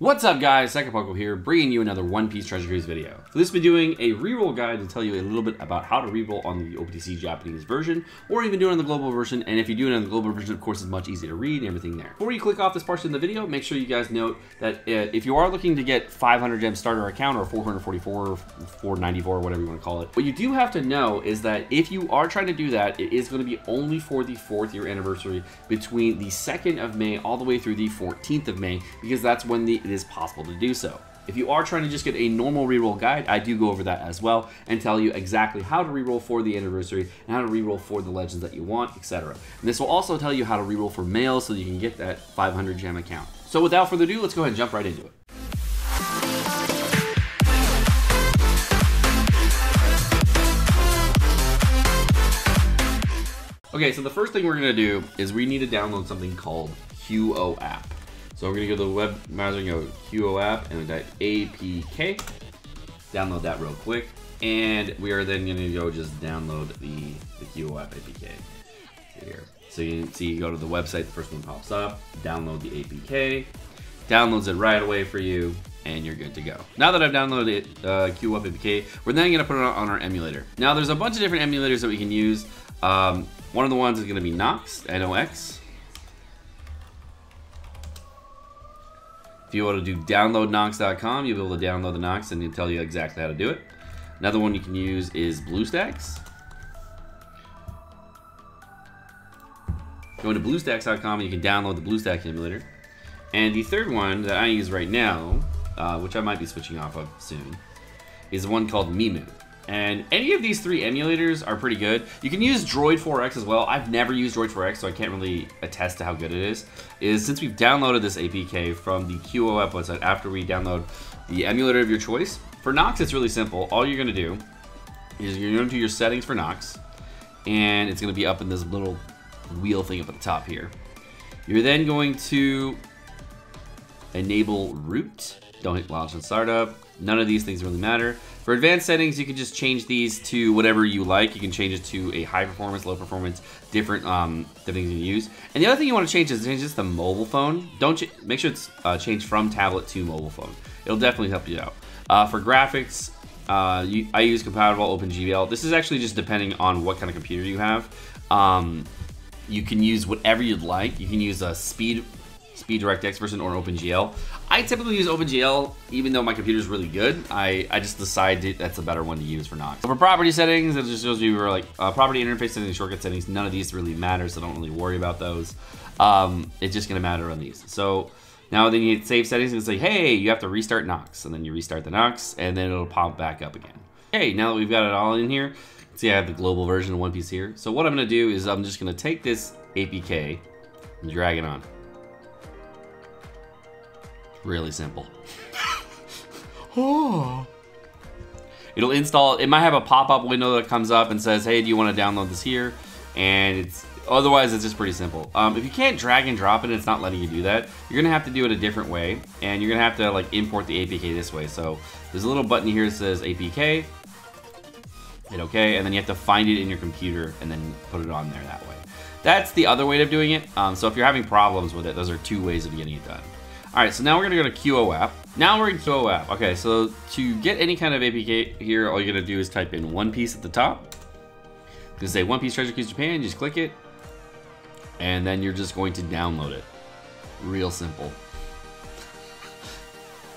What's up guys, Sekapoko here, bringing you another One Piece Treasure Cruise video. So this will be doing a reroll guide to tell you a little bit about how to reroll on the OPTC Japanese version, or even do it on the global version, and if you do it on the global version, of course, it's much easier to read and everything there. Before you click off this portion of the video, make sure you guys note that if you are looking to get 500 gem starter account, or 444, or 494, or whatever you want to call it, what you do have to know is that if you are trying to do that, it is going to be only for the 4th year anniversary between the 2nd of May all the way through the 14th of May, because that's when it is possible to do so. If you are trying to just get a normal reroll guide, I do go over that as well and tell you exactly how to reroll for the anniversary and how to reroll for the legends that you want, etc. And this will also tell you how to reroll for mail so you can get that 500 gem account. So without further ado, let's go ahead and jump right into it. Okay, so the first thing we're gonna do is we need to download something called QooApp. So we're gonna go to the web browser and go QooApp and type APK. Download that real quick. And we are then gonna go just download the QooApp APK here. So you can see, you go to the website, the first one pops up, download the APK, downloads it right away for you, and you're good to go. Now that I've downloaded QooApp APK, we're then gonna put it on our emulator. Now there's a bunch of different emulators that we can use. One of the ones is gonna be Nox, N-O-X. If you want to do downloadnox.com, you'll be able to download the Nox and it'll tell you exactly how to do it. Another one you can use is Bluestacks. Go to bluestacks.com and you can download the Bluestacks emulator. And the third one that I use right now, which I might be switching off of soon, is one called Memu. And any of these three emulators are pretty good. You can use Droid 4X as well. I've never used Droid 4X, so I can't really attest to how good it is. Since we've downloaded this APK from the QooApp website after we download the emulator of your choice, for Nox it's really simple. All you're gonna do is you're gonna do your settings for Nox, and it's gonna be up in this little wheel thing up at the top here. You're then going to enable root. Don't hit launch and startup. None of these things really matter. For advanced settings, you can just change these to whatever you like. You can change it to a high performance, low performance, different things you can use. And the other thing you want to change is change this to mobile phone. Make sure it's changed from tablet to mobile phone. It'll definitely help you out. For graphics, I use compatible OpenGL. This is actually just depending on what kind of computer you have. You can use whatever you'd like. You can use a speed DirectX version or OpenGL. I typically use OpenGL, even though my computer's really good. I just decided that's a better one to use for Nox. So for property settings, it just shows you were like property interface settings, shortcut settings, none of these really matter, so don't really worry about those. It's just gonna matter on these. So now then you hit save settings and it's like, hey, you have to restart Nox. And then you restart the Nox and then it'll pop back up again. Okay, now that we've got it all in here, see I have the global version of One Piece here. So what I'm gonna do is I'm just gonna take this APK and drag it on. Really simple. Oh. It'll install. It might have a pop-up window that comes up and says, hey, do you want to download this here? And it's otherwise it's just pretty simple. If you can't drag and drop it, it's not letting you do that. You're gonna have to do it a different way, and you're gonna have to like import the APK this way. So there's a little button here that says APK, hit OK, and then you have to find it in your computer and then put it on there that way. That's the other way of doing it. So if you're having problems with it, those are two ways of getting it done. All right, so now we're gonna go to QooApp. Now we're in QooApp. Okay, so to get any kind of APK here, all you're gonna do is type in One Piece at the top. It's gonna say One Piece Treasure Cruise Japan, just click it, and then you're just going to download it. Real simple.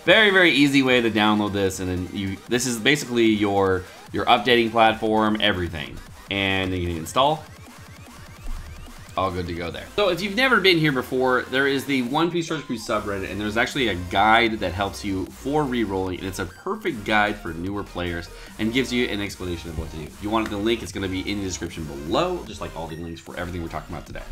Very, very easy way to download this, and then this is basically your updating platform, everything. And then you install. All good to go there. So if you've never been here before, there is the One Piece Treasure Cruise subreddit, and there's actually a guide that helps you for re-rolling, and it's a perfect guide for newer players and gives you an explanation of what to do. If you want the link, it's gonna be in the description below, just like all the links for everything we're talking about today.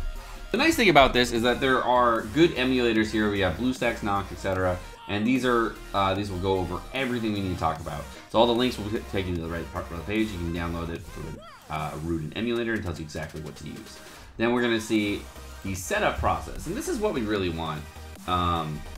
The nice thing about this is that there are good emulators here. We have BlueStacks, Nox, etc. And these will go over everything we need to talk about. So all the links will take you to the right part of the page. You can download it through a root and emulator and tells you exactly what to use. Then we're gonna see the setup process. And this is what we really want.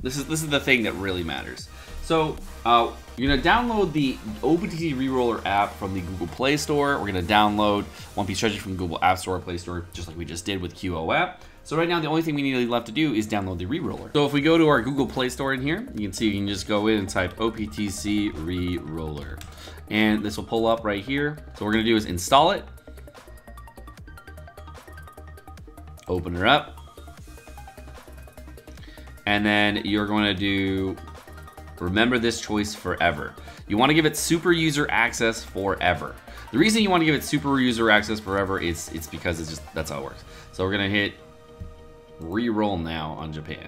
This is the thing that really matters. So you're gonna download the OPTC ReRoller app from the Google Play Store. We're gonna download One Piece Treasure from Google App Store or Play Store, just like we just did with QooApp. So right now, the only thing we need left to do is download the ReRoller. So if we go to our Google Play Store in here, you can see you can just go in and type OPTC ReRoller. And this will pull up right here. So what we're gonna do is install it. Open her up. And then you're gonna do, remember this choice forever. You wanna give it super user access forever. The reason you wanna give it super user access forever is it's because it's just, that's how it works. So we're gonna hit re-roll now on Japan.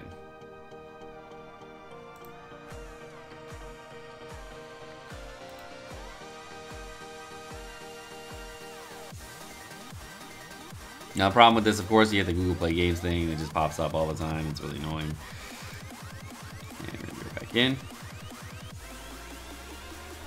Now the problem with this, of course, you have the Google Play Games thing, it just pops up all the time, it's really annoying. And then we're back in.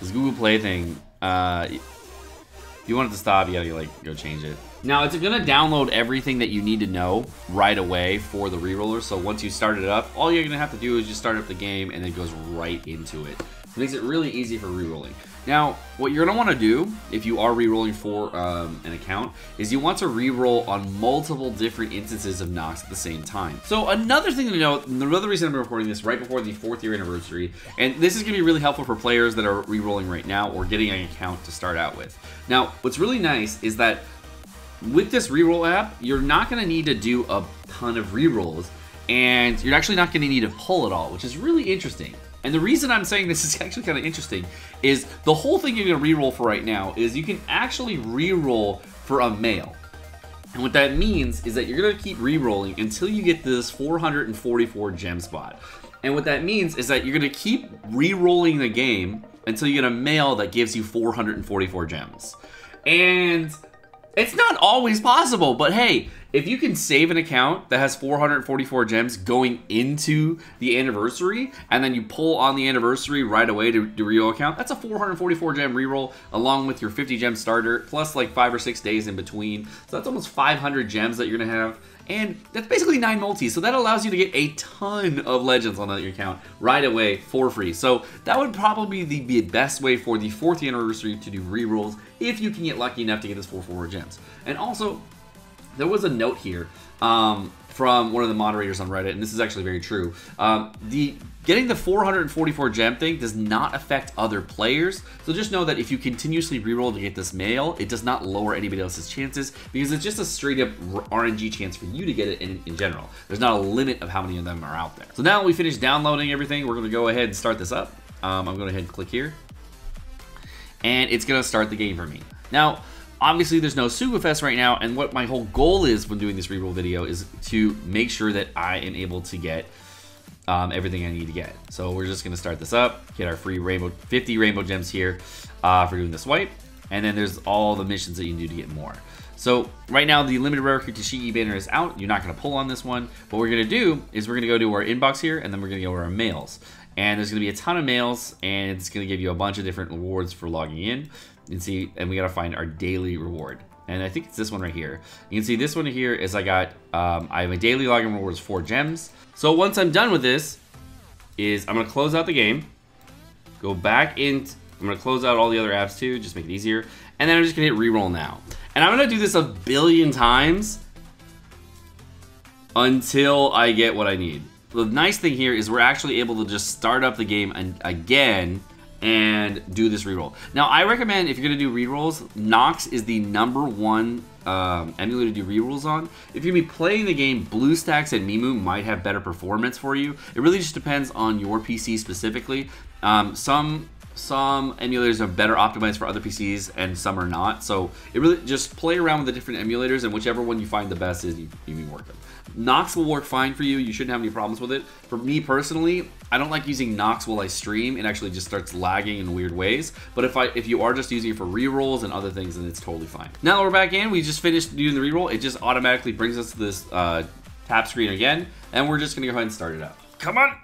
This Google Play thing, if you want it to stop, you gotta like go change it. Now it's gonna download everything that you need to know right away for the ReRoller. So once you start it up, all you're gonna have to do is just start up the game and it goes right into it. It makes it really easy for re-rolling. Now, what you're gonna wanna do if you are re-rolling for an account is you want to re-roll on multiple different instances of Nox at the same time. So another thing to note, another reason I'm recording this right before the 4th year anniversary, and this is gonna be really helpful for players that are re-rolling right now or getting an account to start out with. Now, what's really nice is that with this reroll app, you're not gonna need to do a ton of rerolls, and you're actually not gonna need to pull it all, which is really interesting. And the reason I'm saying this is actually kind of interesting is the whole thing you're gonna reroll for right now is you can actually reroll for a male. And what that means is that you're gonna keep rerolling until you get this 444 gem spot. And what that means is that you're gonna keep rerolling the game until you get a male that gives you 444 gems. And it's not always possible, but hey, if you can save an account that has 444 gems going into the anniversary, and then you pull on the anniversary right away to do reroll account, that's a 444 gem reroll along with your 50 gem starter, plus like 5 or 6 days in between. So that's almost 500 gems that you're gonna have. And that's basically 9 multis, so that allows you to get a ton of legends on your account right away for free. So that would probably be the best way for the 4th anniversary to do re-rolls if you can get lucky enough to get this 444 gems. And also, there was a note here from one of the moderators on Reddit, and this is actually very true. Getting the 444 gem thing does not affect other players, so just know that if you continuously reroll to get this male, it does not lower anybody else's chances because it's just a straight up RNG chance for you to get it in general. There's not a limit of how many of them are out there. So now we finish downloading everything, we're gonna go ahead and start this up. I'm gonna go ahead and click here, and it's gonna start the game for me. Now, obviously there's no Sugofest right now, and what my whole goal is when doing this reroll video is to make sure that I am able to get everything I need to get. So we're just gonna start this up, get our free 50 rainbow gems here for doing the swipe, and then there's all the missions that you can do to get more. So right now the limited rare Tashigi banner is out, you're not gonna pull on this one. What we're gonna do is we're gonna go to our inbox here, and then we're gonna go to our mails. And there's gonna be a ton of mails, and it's gonna give you a bunch of different rewards for logging in. You can see, and we gotta find our daily reward. And I think it's this one right here. You can see this one here is I got, I have a daily login reward is 4 gems. So once I'm done with this, I'm gonna close out the game, go back in, I'm gonna close out all the other apps too, just make it easier. And then I'm just gonna hit reroll now. And I'm gonna do this a billion times until I get what I need. The nice thing here is we're actually able to just start up the game again and do this reroll. Now I recommend if you're gonna do rerolls, Nox is the #1 emulator to do rerolls on. If you're gonna be playing the game, Bluestacks and Memu might have better performance for you. It really just depends on your PC specifically. Some emulators are better optimized for other PCs and some are not. So it really just play around with the different emulators, and whichever one you find the best is you can work them. Nox will work fine for you. You shouldn't have any problems with it. For me personally, I don't like using Nox while I stream. It actually just starts lagging in weird ways. But if you are just using it for rerolls and other things, then it's totally fine. Now that we're back in, we just finished doing the reroll. It just automatically brings us to this tap screen again, and we're just gonna go ahead and start it up. Come on.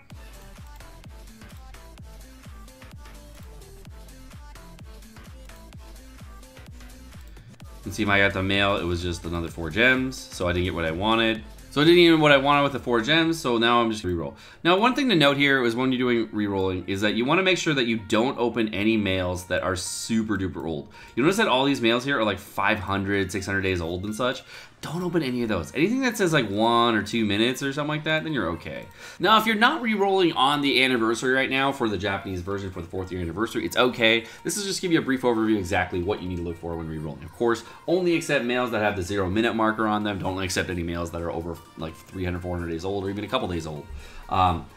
You can see I got the mail, it was just another 4 gems, so I didn't get what I wanted. So I didn't get what I wanted with the 4 gems, so now I'm just reroll. Now one thing to note here is when you're doing rerolling is that you wanna make sure that you don't open any mails that are super duper old. You notice that all these mails here are like 500, 600 days old and such. don't open any of those. Anything that says like 1 or 2 minutes or something like that, then you're okay. Now, if you're not re-rolling on the anniversary right now for the Japanese version for the 4th year anniversary, it's okay. This is just give you a brief overview exactly what you need to look for when re-rolling. Of course, only accept mails that have the 0 minute marker on them. Don't accept any mails that are over like 300, 400 days old or even a couple days old.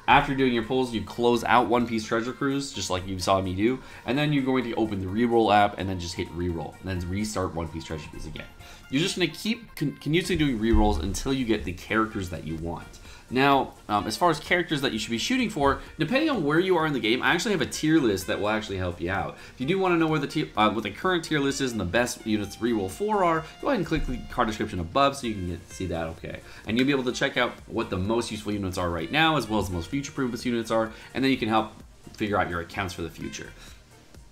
After doing your pulls, you close out One Piece Treasure Cruise, just like you saw me do, and then you're going to open the reroll app and then just hit reroll, and then restart One Piece Treasure Cruise again. You're just going to keep continuously doing rerolls until you get the characters that you want. Now, as far as characters that you should be shooting for, depending on where you are in the game, I actually have a tier list that will actually help you out. If you do want to know where the what the current tier list is and the best units to reroll for are, go ahead and click the card description above so you can see that, okay. And you'll be able to check out what the most useful units are right now, as well as the most future proof units are, and then you can help figure out your accounts for the future.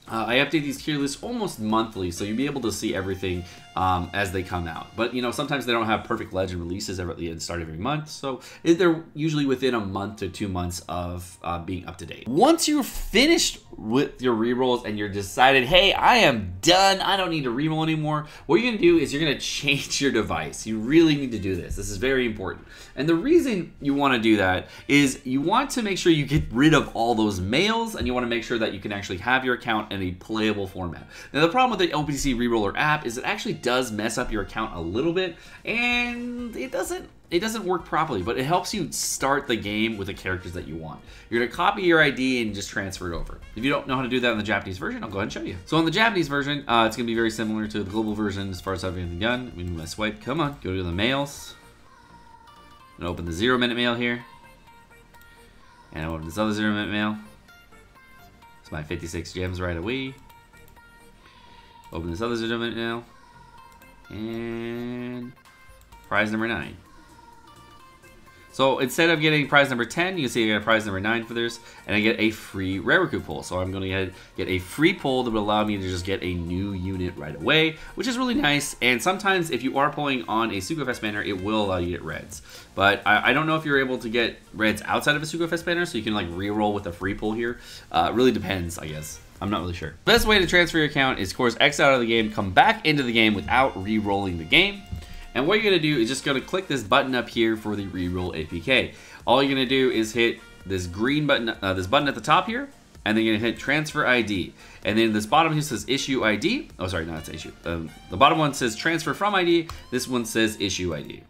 I update these tier lists almost monthly, so you'll be able to see everything as they come out. But, you know, sometimes they don't have perfect legend releases at the start of every month, so they're usually within a month to 2 months of being up to date. Once you're finished with your rerolls and you're decided, hey, I am done, I don't need to reroll anymore, what you're going to do is you're going to change your device. You really need to do this. This is very important. And the reason you want to do that is you want to make sure you get rid of all those mails, and you want to make sure that you can actually have your account in a playable format. Now, the problem with the OPTC ReRoller app is it actually does mess up your account a little bit, and it doesn't work properly, but it helps you start the game with the characters that you want. You're gonna copy your ID and just transfer it over. If you don't know how to do that in the Japanese version, I'll go ahead and show you. So in the Japanese version, it's gonna be very similar to the global version as far as everything done. We move my swipe, come on, go to the mails, and open the 0 minute mail here, and open this other 0 minute mail. It's my 56 gems right away. Open this other gentleman now. And prize number 9. So instead of getting prize number 10, you can see I got prize number 9 for this, and I get a free Rariku pull. So I'm gonna get a free pull that will allow me to just get a new unit right away, which is really nice. And sometimes if you are pulling on a Sugofest banner, it will allow you to get reds. But I don't know if you're able to get reds outside of a Sugofest banner, so you can like re-roll with a free pull here. Really depends, I guess. I'm not really sure. Best way to transfer your account is, of course, X out of the game, come back into the game without re-rolling the game. And what you're gonna do is just gonna click this button up here for the reroll APK. All you're gonna do is hit this green button, this button at the top here, and then you're gonna hit transfer ID. And then this bottom here says issue ID. Oh, sorry, no, it's issue. The bottom one says transfer from ID. This one says issue ID.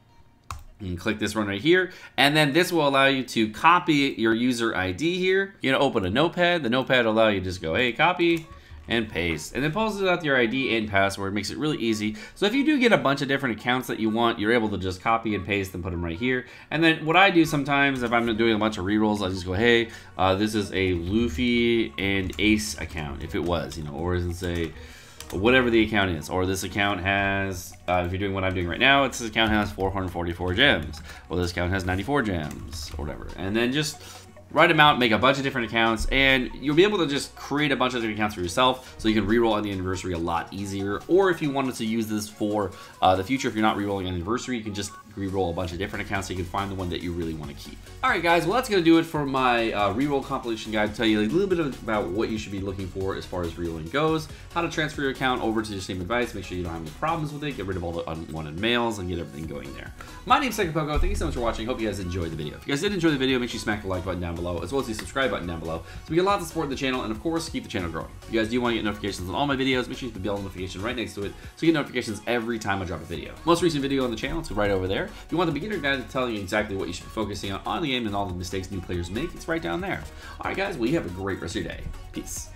You can click this one right here, and then this will allow you to copy your user ID here. You're gonna open a notepad. The notepad will allow you to just go, hey, copy and paste, and then pulls out your ID and password. Makes it really easy. So if you do get a bunch of different accounts that you want, you're able to just copy and paste and put them right here. And then what I do sometimes, if I'm doing a bunch of rerolls, I just go, hey, this is a Luffy and Ace account, if it was, you know, or doesn't say whatever the account is, or this account has, if you're doing what I'm doing right now, it's this account has 444 gems, or this account has 94 gems, or whatever. And then just write them out, make a bunch of different accounts, and you'll be able to just create a bunch of different accounts for yourself, so you can reroll on the anniversary a lot easier. Or if you wanted to use this for the future, if you're not rerolling on anniversary, you can just reroll a bunch of different accounts so you can find the one that you really want to keep. All right, guys, well, that's going to do it for my reroll compilation guide to tell you a little bit about what you should be looking for as far as rerolling goes, how to transfer your account over to your same device, make sure you don't have any problems with it, get rid of all the unwanted mails, and get everything going there. My name's Sekapoko. Thank you so much for watching. Hope you guys enjoyed the video. If you guys did enjoy the video, make sure you smack the like button down below, as well as the subscribe button down below, so we get a lot of support in the channel, and of course, keep the channel growing. If you guys do want to get notifications on all my videos, make sure you hit the bell notification right next to it, so you get notifications every time I drop a video. Most recent video on the channel is right over there. If you want the beginner guide to tell you exactly what you should be focusing on the game and all the mistakes new players make, it's right down there. All right, guys, well, you have a great rest of your day. Peace.